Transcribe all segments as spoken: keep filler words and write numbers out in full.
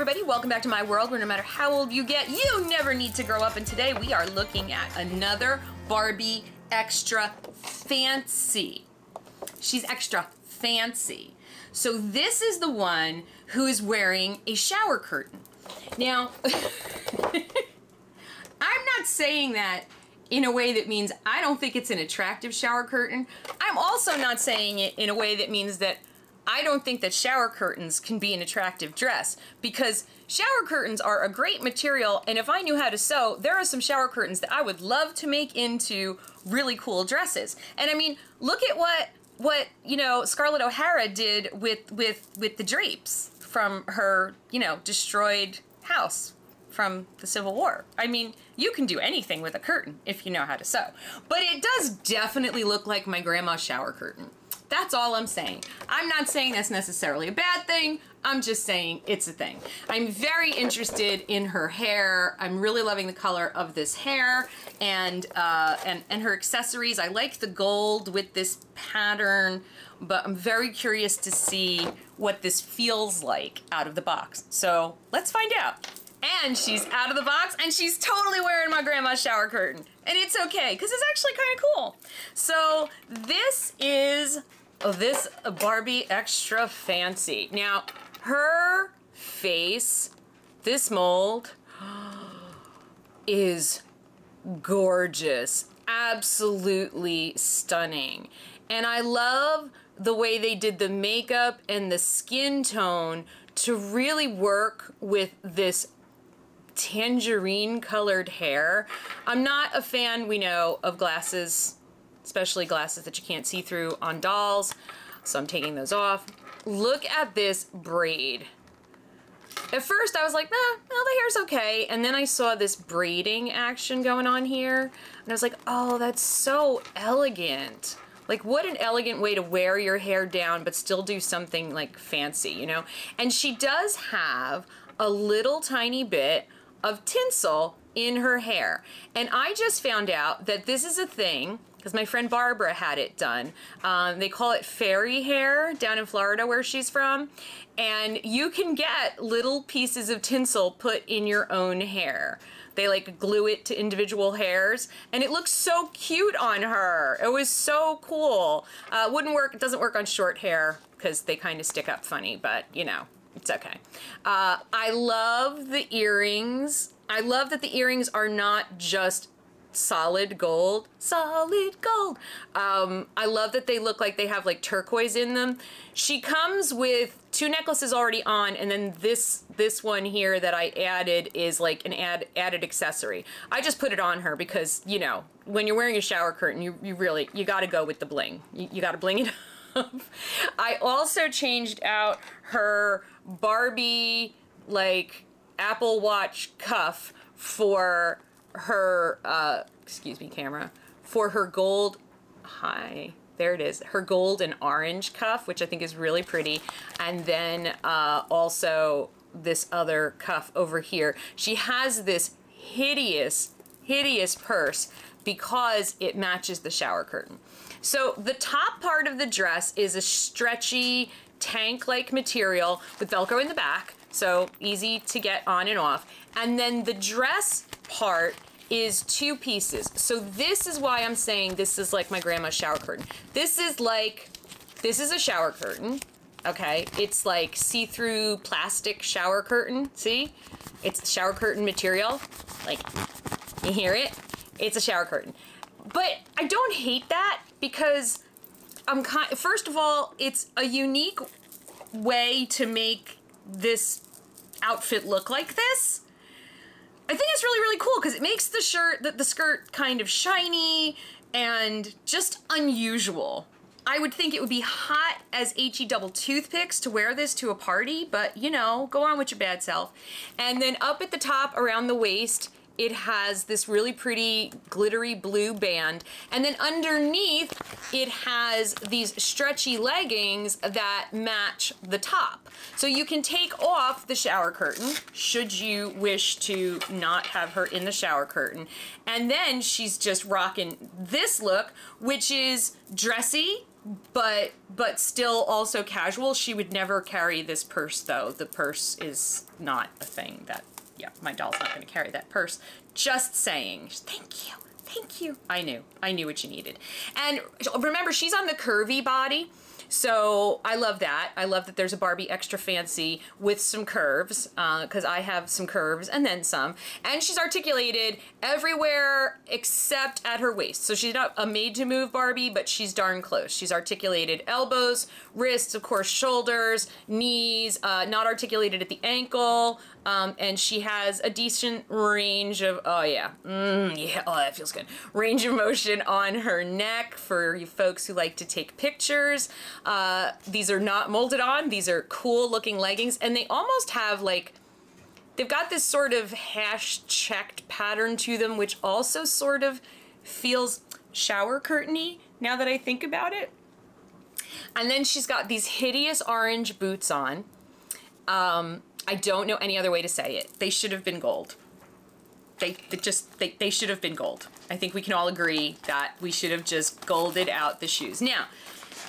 everybody, welcome back to my world where no matter how old you get, you never need to grow up. And today we are looking at another Barbie Extra Fancy. She's extra fancy. So this is the one who is wearing a shower curtain. Now, I'm not saying that in a way that means I don't think it's an attractive shower curtain. I'm also not saying it in a way that means that I don't think that shower curtains can be an attractive dress, because shower curtains are a great material, and if I knew how to sew, there are some shower curtains that I would love to make into really cool dresses. And I mean, look at what what you know Scarlett O'Hara did with with with the drapes from her you know destroyed house from the Civil War. I mean, you can do anything with a curtain if you know how to sew. But it does definitely look like my grandma's shower curtain. That's all I'm saying. I'm not saying that's necessarily a bad thing. I'm just saying it's a thing. I'm very interested in her hair. I'm really loving the color of this hair and uh, and, and her accessories. I like the gold with this pattern, but I'm very curious to see what this feels like out of the box. So let's find out. And she's out of the box, and she's totally wearing my grandma's shower curtain. And it's okay, because it's actually kind of cool. So this is this Barbie Extra Fancy. Now, her face, this mold, is gorgeous. Absolutely stunning. And I love the way they did the makeup and the skin tone to really work with this tangerine colored hair. I'm not a fan, we know, of glasses, especially glasses that you can't see through on dolls, so I'm taking those off. Look at this braid. At first I was like, nah, well, the hair's okay, and then I saw this braiding action going on here, and I was like, oh, that's so elegant. Like, what an elegant way to wear your hair down but still do something like fancy, you know? And she does have a little tiny bit of tinsel in her hair. And I just found out that this is a thing, because my friend Barbara had it done. Um, they call it fairy hair down in Florida where she's from. And you can get little pieces of tinsel put in your own hair. They like glue it to individual hairs, and it looks so cute on her. It was so cool. Uh, wouldn't work, it doesn't work on short hair because they kind of stick up funny, but you know, it's okay. Uh, I love the earrings. I love that the earrings are not just solid gold, solid gold. Um, I love that they look like they have like turquoise in them. She comes with two necklaces already on, and then this this one here that I added is like an ad, added accessory. I just put it on her because, you know, when you're wearing a shower curtain, you, you really, you gotta go with the bling. You, you gotta bling it up. I also changed out her Barbie, like, Apple Watch cuff for her, uh, excuse me, camera, for her gold, hi, there it is, her gold and orange cuff, which I think is really pretty. And then uh, also this other cuff over here. She has this hideous, hideous purse because it matches the shower curtain. So the top part of the dress is a stretchy tank-like material with Velcro in the back, so easy to get on and off. And then the dress part is two pieces. So this is why I'm saying this is like my grandma's shower curtain. This is like, this is a shower curtain, okay? It's like see-through plastic shower curtain, see? It's shower curtain material, like, you hear it? It's a shower curtain. But I don't hate that because I'm kind, first of all, it's a unique way to make this outfit look like this. I think it's really, really cool because it makes the shirt, the, the skirt kind of shiny and just unusual. I would think it would be hot as H E double toothpicks to wear this to a party, but you know, go on with your bad self. And then up at the top around the waist, it has this really pretty glittery blue band. And then underneath, it has these stretchy leggings that match the top. So you can take off the shower curtain, should you wish to not have her in the shower curtain. And then she's just rocking this look, which is dressy, but but still also casual. She would never carry this purse though. The purse is not a thing that, yeah, my doll's not gonna carry that purse. Just saying, thank you, thank you. I knew, I knew what you needed. And remember, she's on the curvy body. So I love that. I love that there's a Barbie Extra Fancy with some curves, because uh, I have some curves and then some. And she's articulated everywhere except at her waist. So she's not a made-to-move Barbie, but she's darn close. She's articulated elbows, wrists, of course, shoulders, knees, uh, not articulated at the ankle. Um, and she has a decent range of, oh yeah, mm, yeah, oh that feels good. Range of motion on her neck for you folks who like to take pictures. Uh, these are not molded on, these are cool looking leggings, and they almost have like, they've got this sort of hash checked pattern to them, which also sort of feels shower curtain-y now that I think about it. And then she's got these hideous orange boots on. Um, I don't know any other way to say it. They should have been gold. They, they just, they, they should have been gold. I think we can all agree that we should have just golded out the shoes. Now,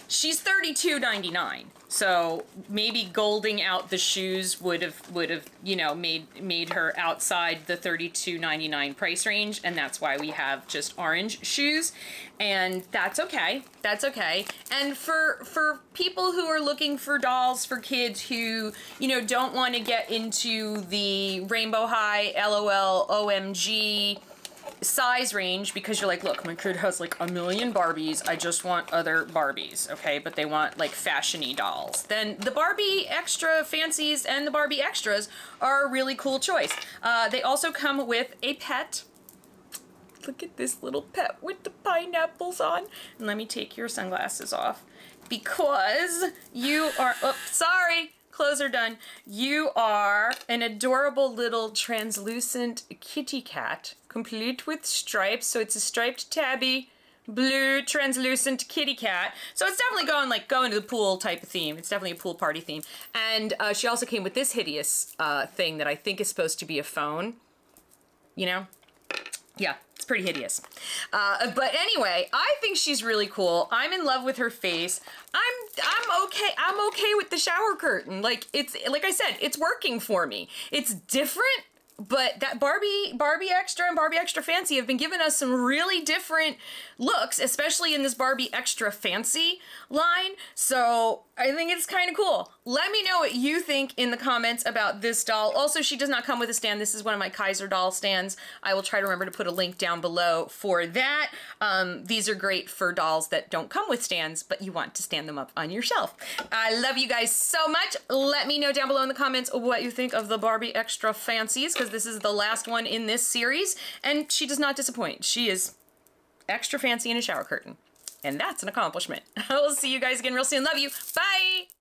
she's thirty-two ninety-nine, so maybe golding out the shoes would have would have you know made made her outside the thirty-two ninety-nine price range, and that's why we have just orange shoes, and that's okay. That's okay. And for for people who are looking for dolls for kids who you know don't want to get into the Rainbow High, LOL O M G size range, because you're like, look, my kid has like a million Barbies, I just want other Barbies, okay, but they want like fashion-y dolls, then the Barbie Extra Fancies and the Barbie Extras are a really cool choice. Uh, they also come with a pet. Look at this little pet with the pineapples on. And let me take your sunglasses off, because you are, oh, sorry, clothes are done. You are an adorable little translucent kitty cat, complete with stripes. So it's a striped tabby, blue translucent kitty cat. So it's definitely going like going to the pool type of theme. It's definitely a pool party theme. And uh, she also came with this hideous uh, thing that I think is supposed to be a phone, you know? Yeah, it's pretty hideous. Uh, but anyway, I think she's really cool. I'm in love with her face. I'm I'm okay. I'm okay with the shower curtain. Like it's like I said, it's working for me. It's different, but that Barbie Barbie Extra and Barbie Extra Fancy have been giving us some really different looks, especially in this Barbie Extra Fancy line. So I think it's kind of cool. Let me know what you think in the comments about this doll. Also, she does not come with a stand. This is one of my Kaiser doll stands. I will try to remember to put a link down below for that. Um, these are great for dolls that don't come with stands, but you want to stand them up on your shelf. I love you guys so much. Let me know down below in the comments what you think of the Barbie Extra Fancies, because this is the last one in this series, and she does not disappoint. She is extra fancy in a shower curtain. And that's an accomplishment. I will see you guys again real soon. Love you. Bye.